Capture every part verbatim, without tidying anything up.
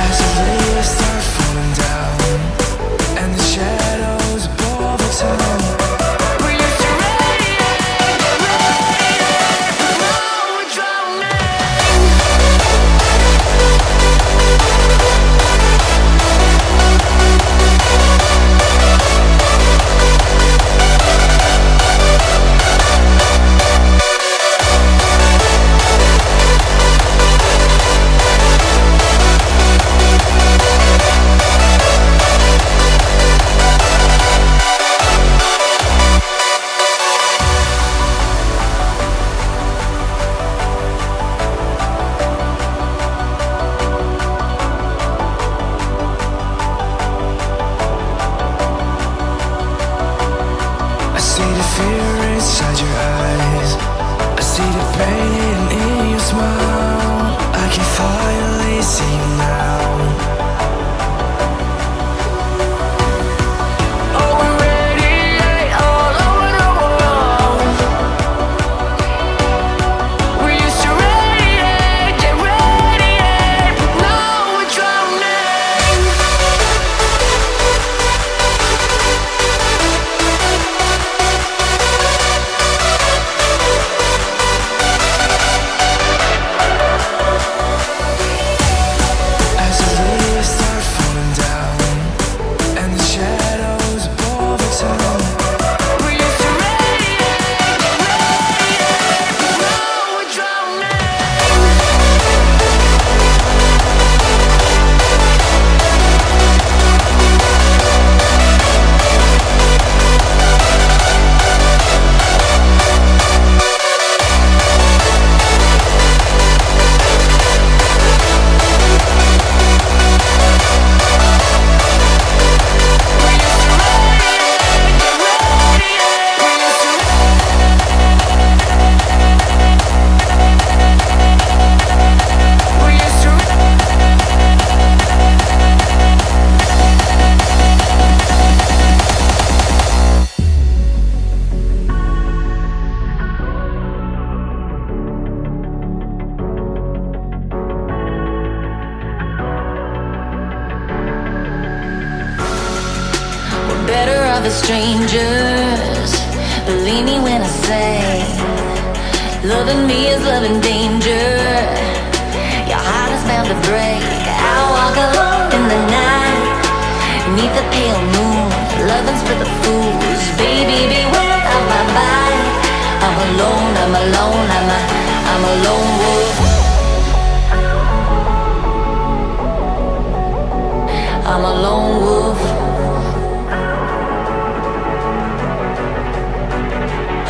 As other strangers. Believe me when I say, loving me is loving danger. Your heart is bound to break. I walk alone in the night, neath the pale moon. Loving's for the fools. Baby, beware of my body. I'm alone, I'm alone, I'm a, I'm a lone wolf. I'm a lone wolf.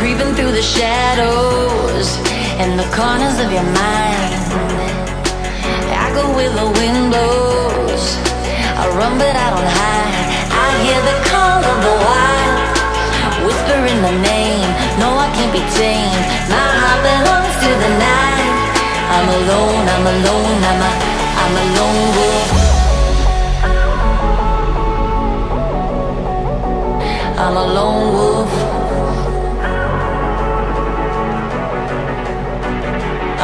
Creeping through the shadows and the corners of your mind. I go with the windows, I run but I don't hide. I hear the call of the wild, whispering the name. No, I can't be tamed. My heart belongs to the night. I'm alone, I'm alone, I'm a, I'm a lone wolf. I'm a lone wolf.